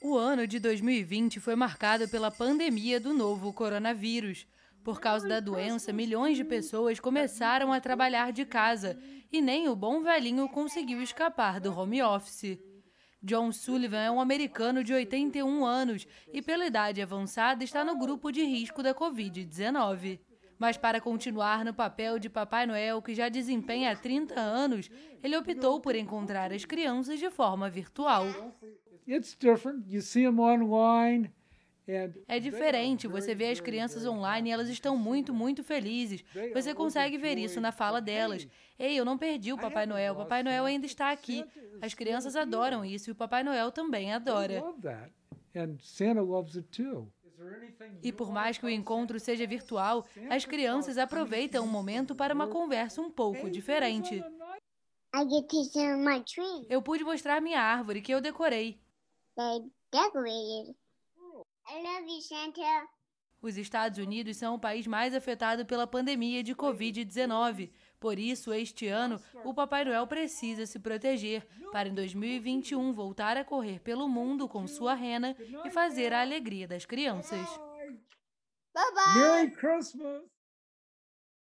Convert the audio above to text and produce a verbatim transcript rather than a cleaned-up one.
O ano de dois mil e vinte foi marcado pela pandemia do novo coronavírus. Por causa da doença, milhões de pessoas começaram a trabalhar de casa e nem o bom velhinho conseguiu escapar do home office. John Sullivan é um americano de oitenta e um anos e, pela idade avançada, está no grupo de risco da Covid dezenove. Mas para continuar no papel de Papai Noel, que já desempenha há trinta anos, ele optou por encontrar as crianças de forma virtual. É diferente, você vê as crianças online e elas estão muito, muito felizes. Você consegue ver isso na fala delas. Ei, eu não perdi o Papai Noel, o Papai Noel ainda está aqui. As crianças adoram isso e o Papai Noel também adora. E por mais que o encontro seja virtual, as crianças aproveitam o momento para uma conversa um pouco diferente. Eu pude mostrar minha árvore que eu decorei. Os Estados Unidos são o país mais afetado pela pandemia de Covid dezenove. Por isso, este ano, o Papai Noel precisa se proteger para, em dois mil e vinte e um, voltar a correr pelo mundo com sua rena e fazer a alegria das crianças. Bye bye. Merry Christmas!